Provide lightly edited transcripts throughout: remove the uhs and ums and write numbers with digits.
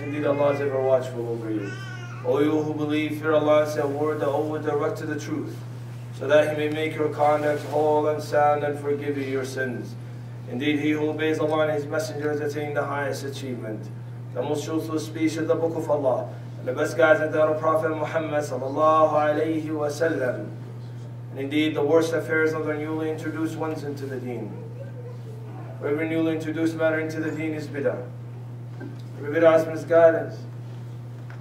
those. Indeed, Allah is ever watchful over you. O you who believe, fear Allah and say a word that will direct to the truth, so that He may make your conduct whole and sound and forgive you your sins. Indeed, he who obeys Allah and His Messenger has attained the highest achievement. The most truthful speech is the Book of Allah, and the best guides are that of Prophet Muhammad sallallahu alayhi wa sallam. And indeed, the worst affairs are the newly introduced ones into the deen. For every newly introduced matter into the deen is bid'ah. Every bid'ah is misguidance,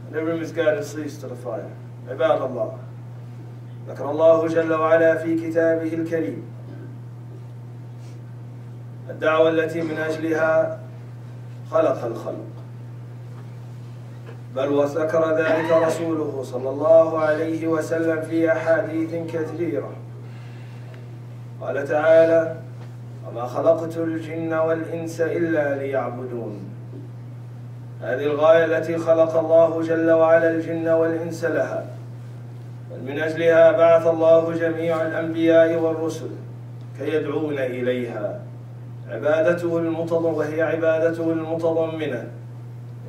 and every misguidance leads to the fire. Ibad Allah. ذكر الله جل وعلا في كتابه الكريم الدعوة التي من أجلها خلق الخلق، بل وذكر ذلك رسوله صلى الله عليه وسلم في أحاديث كثيرة. قال تعالى: وما خلقت الجن والإنس إلا ليعبدون. هذه الغاية التي خلق الله جل وعلا الجن والإنس لها، بل من أجلها بعث الله جميع الأنبياء والرسل كي يدعون إليها، وهي عبادته المتضمنة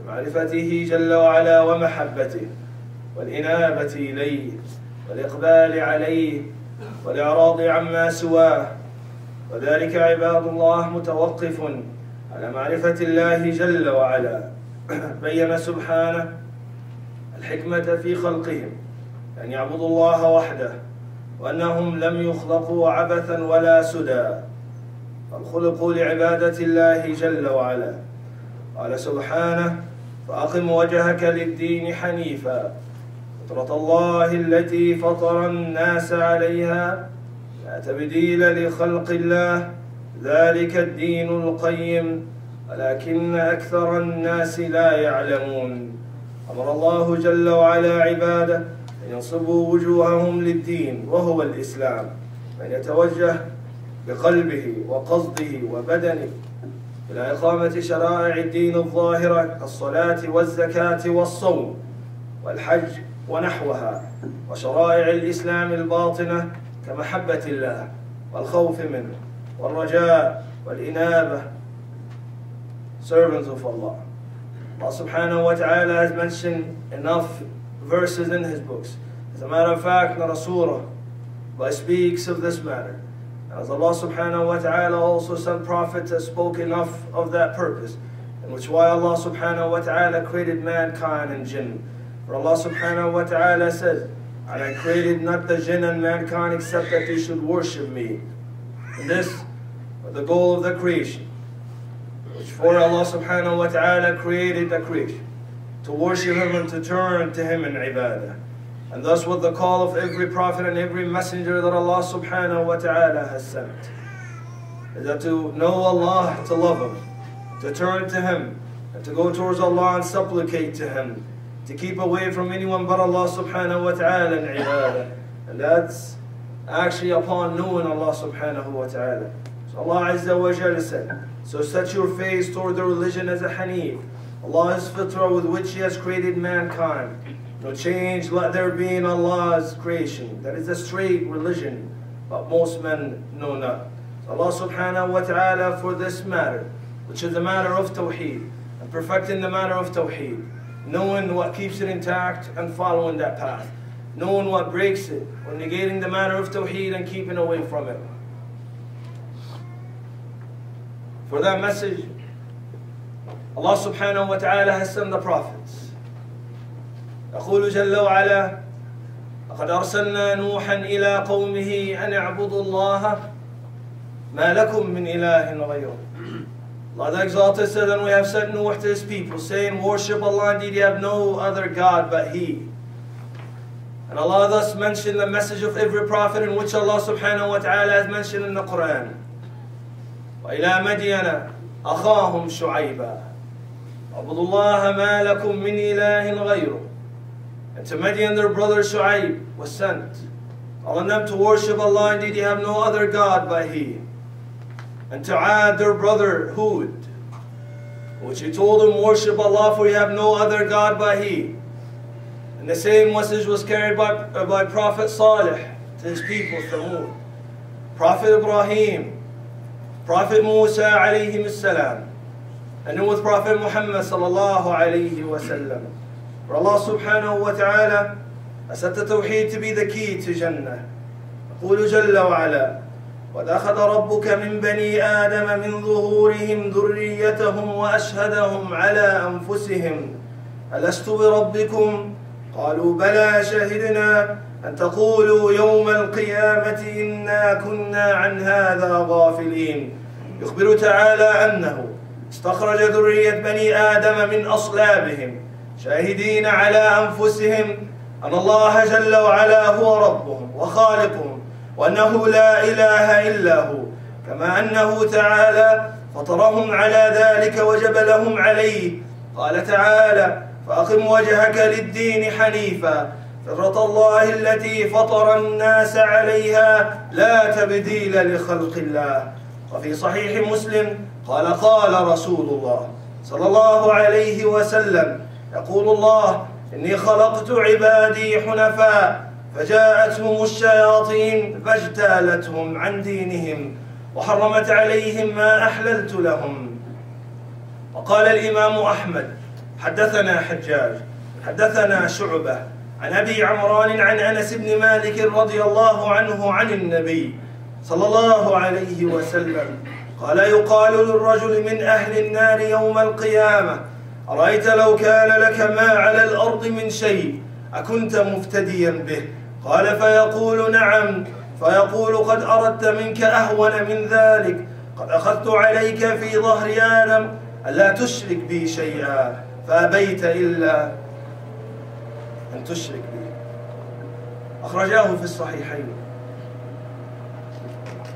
لمعرفته جل وعلا ومحبته والإنابة إليه والإقبال عليه والإعراض عما سواه. وذلك عباد الله متوقف على معرفة الله جل وعلا. بين سبحانه الحكمة في خلقهم أن يعبدوا الله وحده، وأنهم لم يخلقوا عبثا ولا سدى، فالخلق لعبادة الله جل وعلا. قال سبحانه: فأقم وجهك للدين حنيفا فطرة الله التي فطر الناس عليها لا تبديل لخلق الله ذلك الدين القيم ولكن أكثر الناس لا يعلمون. أمر الله جل وعلا عباده أن ينصبوا وجوههم للدين وهو الإسلام، أن يتوجه بقلبه وقصده وبدنه إلى إقامة شرائع الدين الظاهرة كالصلاة والزكاة والصوم والحج ونحوها، وشرائع الإسلام الباطنة كمحبة الله والخوف منه والرجاء والإنابة. Servants of Allah. Allah subhanahu wa ta'ala has mentioned enough verses in His books. As a matter of fact, not a surah but speaks of this matter. As Allah subhanahu wa ta'ala also sent prophets that spoke enough of that purpose, and which why Allah subhanahu wa ta'ala created mankind and jinn. For Allah subhanahu wa ta'ala said, "And I created not the jinn and mankind except that they should worship me." And this was the goal of the creation, which for Allah subhanahu wa ta'ala created the creation, to worship Him and to turn to Him in ibadah. And thus was the call of every prophet and every messenger that Allah subhanahu wa ta'ala has sent, is that to know Allah, to love Him, to turn to Him, and to go towards Allah and supplicate to Him, to keep away from anyone but Allah subhanahu wa ta'ala in ibadah. And that's actually upon knowing Allah subhanahu wa ta'ala. So Allah Azza wa Jalla said, so set your face toward the religion as a hanif, Allah's fitrah with which He has created mankind. No change let there be in Allah's creation. That is a straight religion, but most men know not. So Allah subhanahu wa ta'ala, for this matter, which is the matter of tawheed, and perfecting the matter of tawheed, knowing what keeps it intact and following that path, knowing what breaks it, or negating the matter of tawheed and keeping away from it. For that message, Allah subhanahu wa ta'ala has sent the prophets. يقول جل وعلا: لقد أرسلنا نوحا إلى قومه أن اعبدوا الله ما لكم من إله غيره. Allah the Exalted said, and we have sent Nuh to his people, saying, worship Allah, indeed you have no other God but He. And Allah thus mentioned the message of every prophet, in which Allah subhanahu wa ta'ala has mentioned in the Quran. وإلى مدين أخاهم شعيبا اعبدوا الله ما لكم من إله غيره. And to Midian their brother Shu'aib was sent, telling them to worship Allah, indeed you have no other God but He. And to Ad their brother Hud, which He told him, worship Allah for you have no other God but He. And the same message was carried by Prophet Salih to his people, Thamud, Prophet Ibrahim, Prophet Musa alayhi salam, and with Prophet Muhammad sallallahu alayhi wa sallam. For Allah subhanahu wa ta'ala has set the tawheed to be the key to Jannah. يقول جل وعلا: وَإِذْ أَخَذَ رَبُّكَ مِنْ بَنِي آدَمَ مِنْ ظُهُورِهِمْ ذُرِّيَّتَهُمْ وَأَشْهَدَهُمْ عَلَىٰ أَنفُسِهِمْ أَلَسْتُ بِرَبِّكُمْ قَالُوا بَلَىٰ شَهِدْنَا أَنْ تَقُولُوا يَوْمَ الْقِيَامَةِ إِنَّا كُنَّا عَنْ هَٰذَا غَافِلِينَ. يخبر تعالى أنه استخرج ذرية بني آدم من أصلابهم شاهدين على أنفسهم أن الله جل وعلا هو ربهم وخالقهم، وأنه لا إله إلا هو، كما أنه تعالى فطرهم على ذلك وجبلهم عليه. قال تعالى: فأقم وجهك للدين حنيفا فطرة الله التي فطر الناس عليها لا تبديل لخلق الله. وفي صحيح مسلم قال: قال رسول الله صلى الله عليه وسلم: يقول الله: إني خلقت عبادي حنفاء فجاءتهم الشياطين فاجتالتهم عن دينهم وحرمت عليهم ما أحللت لهم. وقال الإمام أحمد: حدثنا حجاج حدثنا شعبة عن أبي عمران عن أنس بن مالك رضي الله عنه عن النبي صلى الله عليه وسلم قال: يقال للرجل من أهل النار يوم القيامة: أرأيت لو كان لك ما على الأرض من شيء أكنت مفتديا به؟ قال: فيقول: نعم. فيقول: قد أردت منك أهون من ذلك، قد أخذت عليك في ظهر آدم ألا تشرك بي شيئا فأبيت إلا أن تشرك بي. أخرجاه في الصحيحين.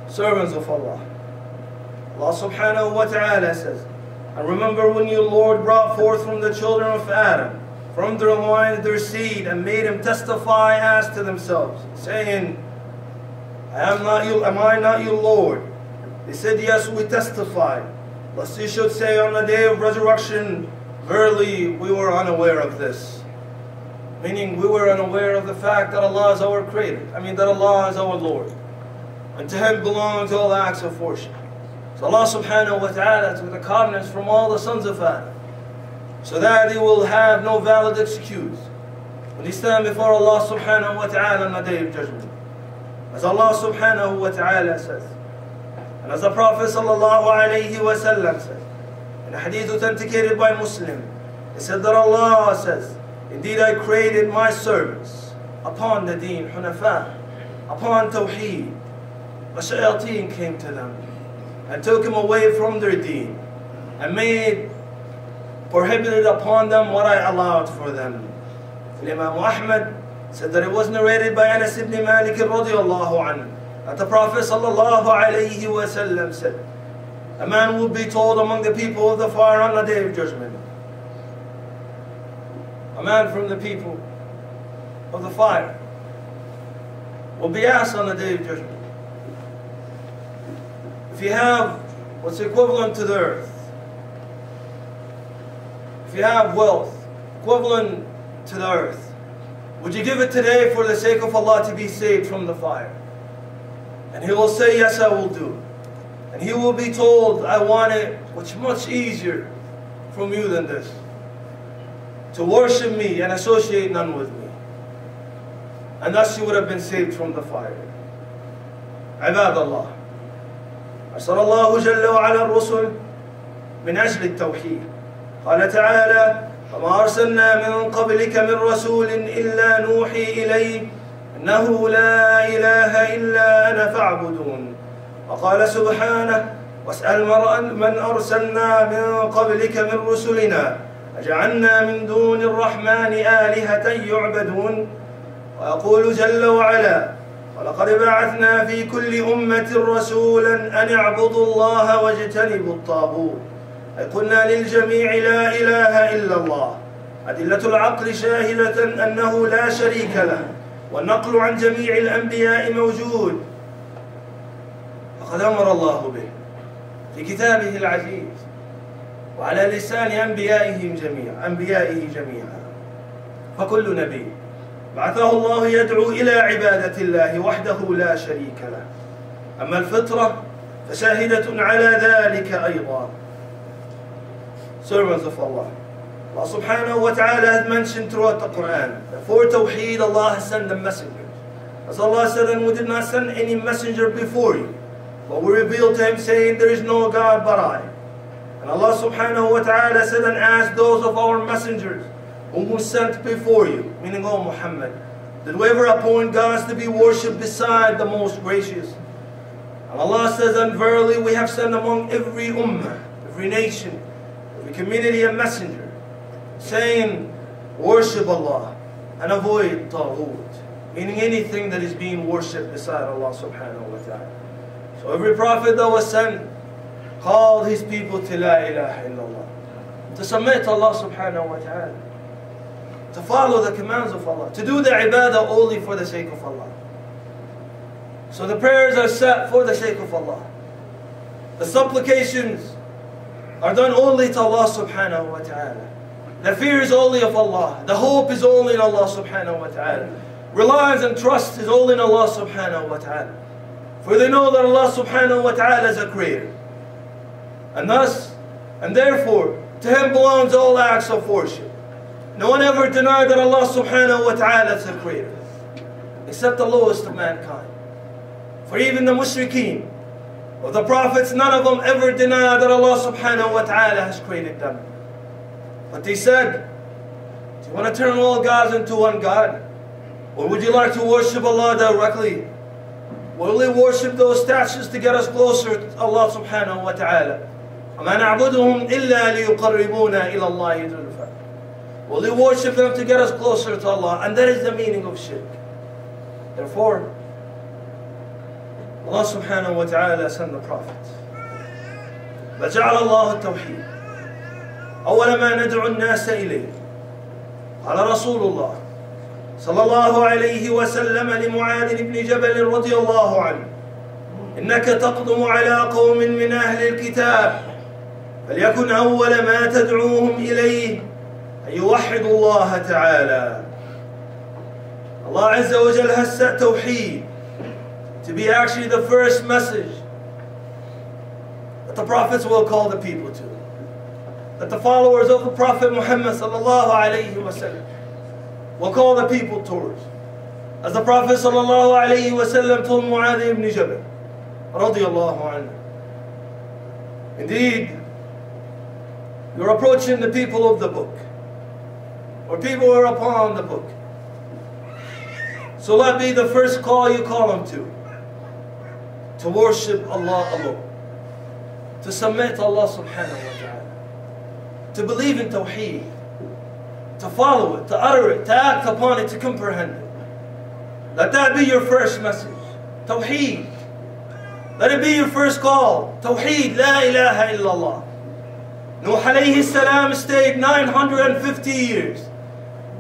Servants of Allah, Allah subhanahu wa ta'ala says, "And remember when your Lord brought forth from the children of Adam, from their loins their seed, and made them testify as to themselves, saying, 'Am I not your Lord?' They said, 'Yes, we testify.' Lest you should say on the day of resurrection, 'Verily, we were unaware of this.'" Meaning, we were unaware of the fact that Allah is our creator. I mean, that Allah is our Lord. And to Him belongs all acts of worship. So Allah subhanahu wa ta'ala took the covenants from all the sons of Adam, so that they will have no valid excuse when they stand before Allah subhanahu wa ta'ala on the day of judgment. As Allah subhanahu wa ta'ala says, and as the Prophet sallallahu alayhi wa sallam says, in a hadith authenticated by Muslim, he said that Allah says, "Indeed I created my servants upon the deen, hunafa, upon tawheed. The shayateen came to them and took them away from their deen and made prohibited upon them what I allowed for them." Imam Ahmad said that it was narrated by Anas ibn Malik radiallahu anhu that the Prophet sallallahu alayhi wa sallam said, "A man will be told among the people of the fire on the day of judgment." A man from the people of the fire will be asked on the day of judgment. If you have what's equivalent to the earth, if you have wealth equivalent to the earth, would you give it today for the sake of Allah to be saved from the fire? And he will say, "Yes, I will do." And he will be told, "I want it which much easier from you than this, to worship me and associate none with me." And thus you would have been saved from the fire. Ibadallah. أرسل الله جل وعلا الرسل من أجل التوحيد. قال تعالى: "وما أرسلنا من قبلك من رسول إلا نوحي إليه أنه لا إله إلا أنا فاعبدون." وقال سبحانه: "واسأل من أرسلنا من قبلك من رسلنا أجعلنا من دون الرحمن آلهة يعبدون." ويقول جل وعلا: "ولقد بعثنا في كل أمة رسولا أن اعبدوا الله واجتنبوا الطاغوت قلنا للجميع لا إله إلا الله." أدلة العقل شاهدة أنه لا شريك له، والنقل عن جميع الأنبياء موجود، فقد أمر الله به في كتابه العزيز وعلى لسان أنبيائه جميعا. فكل نبي بعثه الله يدعو إلى عبادة الله وحده لا شريك له. أما الفطرة فشاهدة على ذلك أيضا. servants of Allah. Allah subhanahu wa ta'ala has mentioned throughout the Qur'an that for Tawheed Allah has sent the messengers. As Allah said, and we did not send any messenger before you, but we revealed to him saying, there is no God but I. And Allah subhanahu wa ta'ala said, and asked those of our messengers whom we sent before you, meaning, O Muhammad, did we ever appoint gods to be worshipped beside the most gracious? And Allah says, and verily we have sent among every ummah, every nation, every community a messenger, saying, worship Allah and avoid Tawhud, meaning anything that is being worshipped beside Allah subhanahu wa ta'ala. So every prophet that was sent called his people to la ilaha illallah, to submit to Allah subhanahu wa ta'ala, to follow the commands of Allah, to do the ibadah only for the sake of Allah. So the prayers are set for the sake of Allah. The supplications are done only to Allah subhanahu wa ta'ala. The fear is only of Allah. The hope is only in Allah subhanahu wa ta'ala. Reliance and trust is only in Allah subhanahu wa ta'ala. For they know that Allah subhanahu wa ta'ala is a creator. And thus, and therefore, to Him belongs all acts of worship. No one ever denied that Allah subhanahu wa ta'ala is the creator, except the lowest of mankind. For even the mushrikeen of the prophets, none of them ever denied that Allah subhanahu wa ta'ala has created them. But they said, do you want to turn all gods into one God? Or would you like to worship Allah directly? Or will we worship those statues to get us closer to Allah subhanahu wa ta'ala? وَمَا نَعْبُدُهُمْ إِلَّا لِيُقَرِّبُونَا إِلَى اللَّهِ زُلْفَى. Will they worship them to get us closer to Allah? And that is the meaning of shirk. Therefore, Allah subhanahu wa ta'ala sent the Prophet. فَجَعَلَ اللَّهُ التَّوْحِيدِ أَوَلَ مَا نَدْعُ النَّاسَ إِلَيْهِ قَالَ رَسُولُ اللَّهِ صلى الله عليه وسلم لمعاذ بن جبل رضي الله عنه إنك تقدم على قوم من أهل الكتاب فليكن أول ما تدعوهم إليه أن يوحدوا الله تعالى. Allah Azza wa Jal has set Tawheed to be actually the first message that the prophets will call the people to, that the followers of the Prophet Muhammad sallallahu alayhi wa sallam will call the people towards. As the Prophet sallallahu alayhi wa sallam told Mu'adh ibn Jabal radiyallahu anhu, indeed, you're approaching the people of the book, or people who are upon the book. So let be the first call you call them to worship Allah alone, to submit to Allah subhanahu wa ta'ala, to believe in Tawheed, to follow it, to utter it, to act upon it, to comprehend it. Let that be your first message, Tawheed. Let it be your first call, Tawheed, la ilaha illallah. Nuh alayhi salam stayed 950 years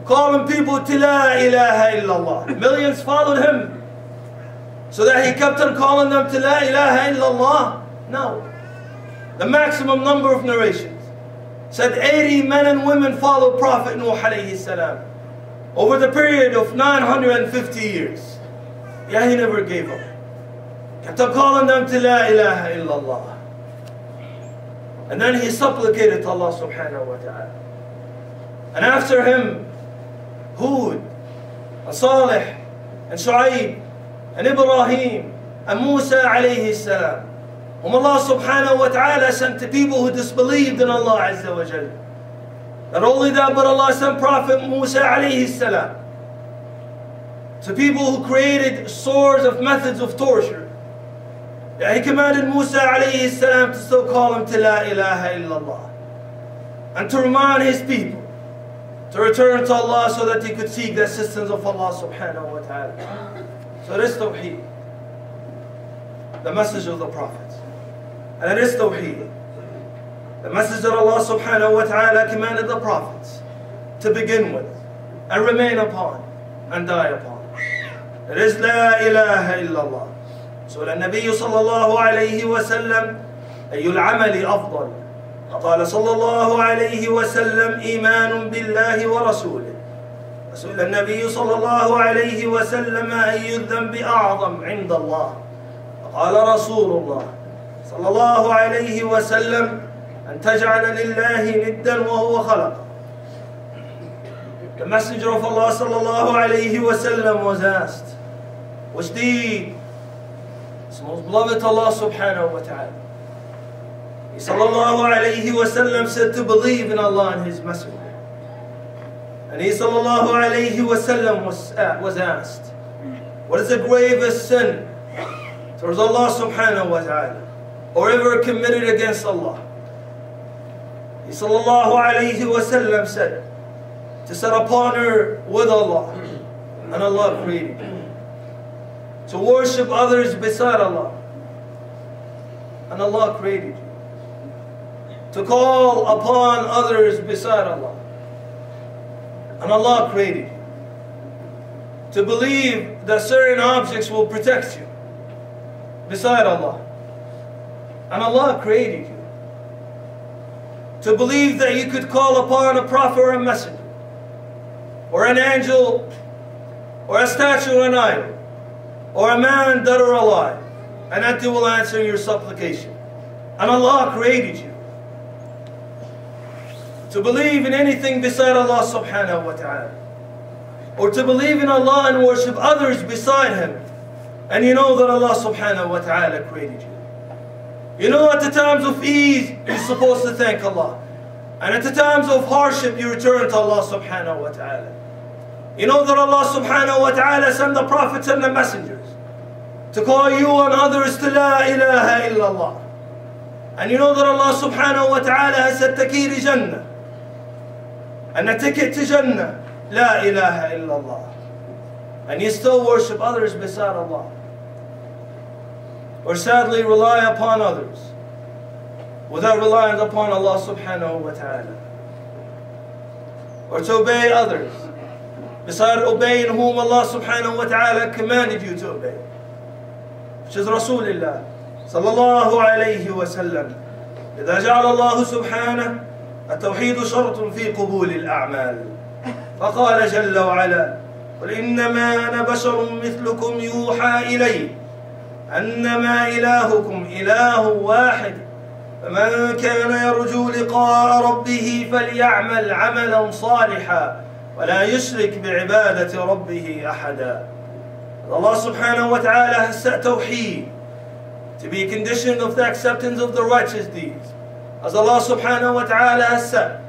calling people to la ilaha illallah. Millions followed him. So that he kept on calling them to la ilaha illallah? No. The maximum number of narrations said 80 men and women followed Prophet Nuh alayhi salam over the period of 950 years. Yeah, he never gave up. Kept on calling them to la ilaha illallah. And then he supplicated to Allah subhanahu wa ta'ala. And after him, Hud, and Salih, and Shu'aib, and Ibrahim, and Musa alayhi salam, whom Allah subhanahu wa ta'ala sent to people who disbelieved in Allah azza wa jal. Not only that, but Allah sent Prophet Musa alayhi salam to people who created swords of methods of torture. He commanded Musa alayhi salam to still call him to la ilaha illallah and to remind his people to return to Allah so that he could seek the assistance of Allah subhanahu wa ta'ala. So it is Tawheed, the message of the prophets. And it is Tawheed, the message that Allah subhanahu wa ta'ala commanded the prophets to begin with and remain upon and die upon. It is la ilaha illallah. سئل النبي صلى الله عليه وسلم أي العمل أفضل فقال صلى الله عليه وسلم إيمان بالله ورسوله. سئل النبي صلى الله عليه وسلم أي الذنب أعظم عند الله فقال رسول الله صلى الله عليه وسلم أن أن تجعل لله ندا وهو خلق. The Messenger of Allah ﷺ was asked, which deed is most beloved to Allah subhanahu wa ta'ala? He ﷺ said to believe in Allah and His Messenger. And he ﷺ was asked, what is the gravest sin towards Allah subhanahu wa ta'ala or ever committed against Allah? He ﷺ said, to set a partner with Allah and Allah created, to worship others beside Allah and Allah created, to call upon others beside Allah and Allah created, to believe that certain objects will protect you beside Allah and Allah created you, to believe that you could call upon a prophet or a messenger or an angel, or a statue, or an idol, or a man dead or alive, and that they will answer your supplication. And Allah created you. To believe in anything beside Allah subhanahu wa ta'ala, or to believe in Allah and worship others beside Him, and you know that Allah subhanahu wa ta'ala created you. You know at the times of ease, you're supposed to thank Allah. And at the times of hardship, you return to Allah subhanahu wa ta'ala. You know that Allah subhanahu wa ta'ala sent the prophets and the messengers to call you and others to La ilaha illallah. And you know that Allah subhanahu wa ta'ala has said Takiri Jannah. And the ticket to Jannah, La ilaha illallah. And you still worship others beside Allah. Or sadly rely upon others without relying upon Allah subhanahu wa ta'ala. Or to obey others, besides obeying whom Allah subhanahu wa ta'ala commanded you to obey, which is Rasulullah sallallahu alayhi wa sallam. إذا جعل الله سبحانه التوحيد شرط في قبول الأعمال. فقال جل وعلا قل إنما أنا بشر مثلكم يوحى إلي أنما إلهكم إله واحد فمن كان يرجو لقاء ربه فليعمل عملا صالحا ولا يشرك بعبادة ربه أحدا. Allah subhanahu wa ta'ala has set tawheed to be a condition of the acceptance of the righteous deeds. As Allah subhanahu wa ta'ala has set,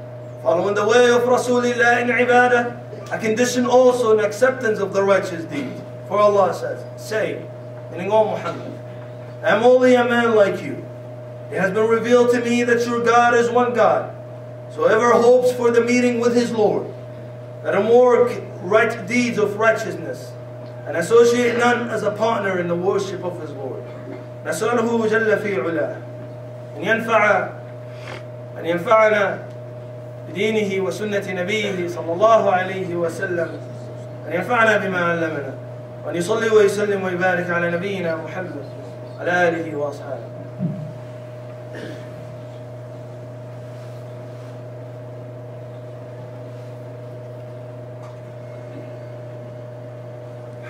following the way of Rasulullah in ibadah, a condition also in acceptance of the righteous deeds. For Allah says, say, meaning O Muhammad, I am only a man like you. It has been revealed to me that your God is one God. So whoever hopes for the meeting with his Lord, let him work right deeds of righteousness, and associate none as a partner in the worship of his Lord. نسأله جل في علاه أن ينفعنا بدينه وسنة نبيه صلى الله عليه وسلم أن ينفعنا بما علمنا وأن يصلي ويسلم ويبارك على نبينا محمد على آله وأصحابه.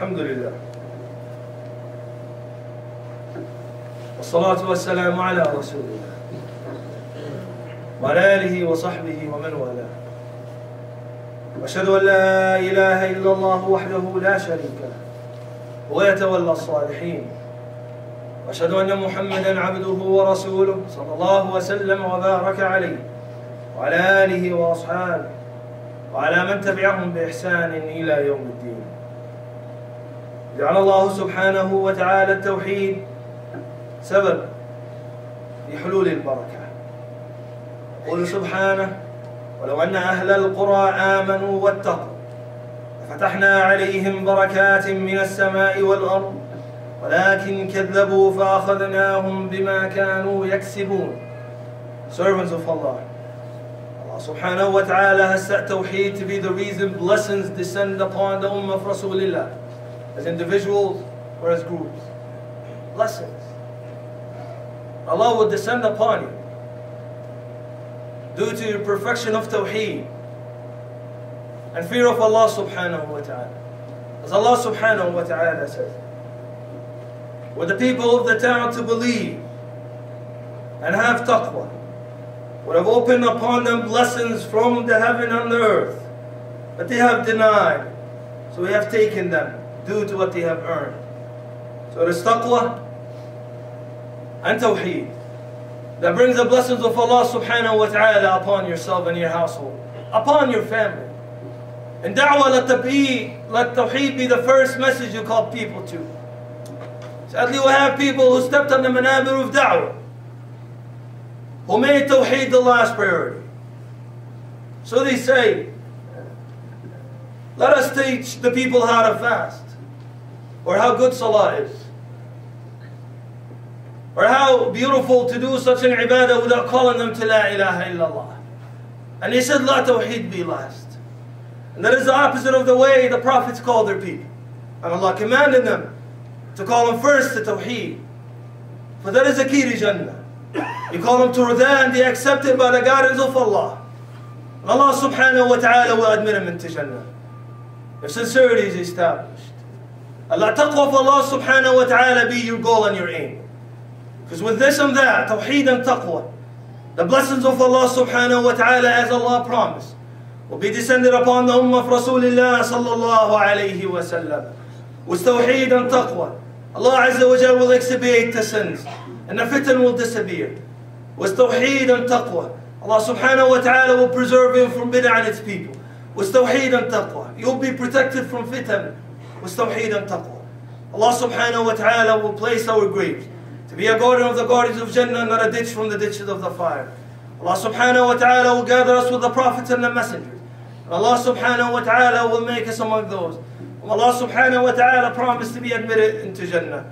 الحمد لله والصلاة والسلام على رسول الله وعلى آله وصحبه ومن والاه وأشهد أن لا إله إلا الله وحده لا شريك له ويتولى الصالحين وأشهد أن محمدا عبده ورسوله صلى الله وسلم وبارك عليه وعلى آله وأصحابه وعلى من تبعهم بإحسان إلى يوم الدين. جعل الله سبحانه وتعالى التوحيد سبب لحلول البركة. قل سبحانه ولو أن أهل القرى آمنوا واتقوا ففتحنا عليهم بركات من السماء والأرض ولكن كذبوا فأخذناهم بما كانوا يكسبون. Servants of Allah, Allah subhanahu wa ta'ala has set tawheed to be the reason blessings descend upon the ummah of Rasulullah, as individuals or as groups. Blessings. Allah will descend upon you due to your perfection of tawheed and fear of Allah subhanahu wa ta'ala. As Allah subhanahu wa ta'ala says, were the people of the town to believe and have taqwa would have opened upon them blessings from the heaven and the earth. But they have denied. So we have taken them due to what they have earned. So it is taqwa and tawheed that brings the blessings of Allah subhanahu wa ta'ala upon yourself and your household, upon your family. And da'wah, let tawheed be the first message you call people to. Sadly, we have people who stepped on the manabir of da'wah, who made tawheed the last priority. So they say, let us teach the people how to fast, or how good salah is, or how beautiful to do such an ibadah without calling them to la ilaha illallah. And he said, la tawheed be last. And that is the opposite of the way the prophets called their people. And Allah commanded them to call them first to tawheed, for that is the key to Jannah. You call them to Rida and be accepted by the guidance of Allah. And Allah subhanahu wa ta'ala will admit them into Jannah if sincerity is established. Allah taqwa of Allah subhanahu wa ta'ala be your goal and your aim. Because with this and that, tawheed and taqwa, the blessings of Allah subhanahu wa ta'ala, as Allah promised, will be descended upon the ummah of Rasulullah sallallahu alayhi wa sallam. With tawheed and taqwa, Allah azza wa jal will expiate the sins and the fitan will disappear. With tawheed and taqwa, Allah subhanahu wa ta'ala will preserve you from bid'ah and its people. With tawheed and taqwa, you'll be protected from fitan. With tawheed and taqwa, Allah subhanahu wa ta'ala will place our graves to be a garden of the gardens of Jannah, not a ditch from the ditches of the fire. Allah subhanahu wa ta'ala will gather us with the prophets and the messengers. And Allah subhanahu wa ta'ala will make us among those. And Allah subhanahu wa ta'ala promised to be admitted into Jannah.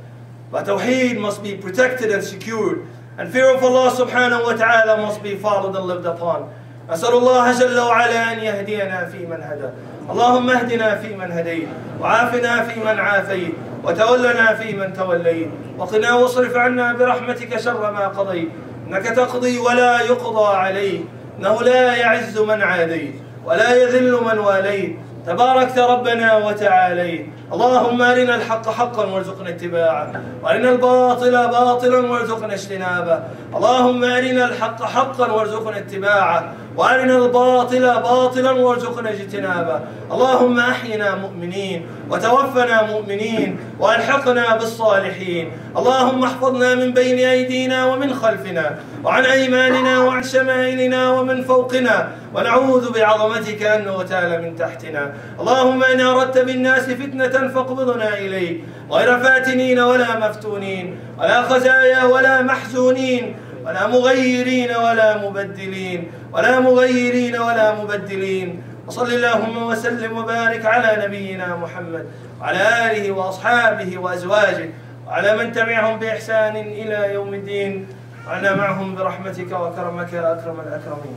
But tawheed must be protected and secured, and fear of Allah subhanahu wa ta'ala must be followed and lived upon. أسأل الله جل وعلا أن يهدينا في من هدى. اللهم اهدنا في من هديت، وعافنا في من عافيت، وتولنا في من توليت، وقنا واصرف عنا برحمتك شر ما قضيت، إنك تقضي ولا يقضى عليك، إنه لا يعز من عاديت، ولا يذل من واليت، تباركت ربنا وتعاليت. اللهم أرنا الحق حقا وارزقنا اتباعه، وأرنا الباطل باطلا وارزقنا اجتنابه. اللهم أرنا الحق حقا وارزقنا اتباعه، وأرنا الباطل باطلا وارزقنا اجتنابه. اللهم أحينا مؤمنين وتوفنا مؤمنين وألحقنا بالصالحين. اللهم احفظنا من بين أيدينا ومن خلفنا وعن أيماننا وعن شمائلنا ومن فوقنا، ونعوذ بعظمتك أن نغتال من تحتنا. اللهم إن أردت بالناس فتنة فاقبضنا إليك، غير فاتنين ولا مفتونين، ولا خزايا ولا محزونين، ولا مغيرين ولا مبدلين، وصل اللهم وسلم وبارك على نبينا محمد وعلى آله وأصحابه وأزواجه وعلى من تبعهم بإحسان إلى يوم الدين، وعنا معهم برحمتك وكرمك يا أكرم الأكرمين.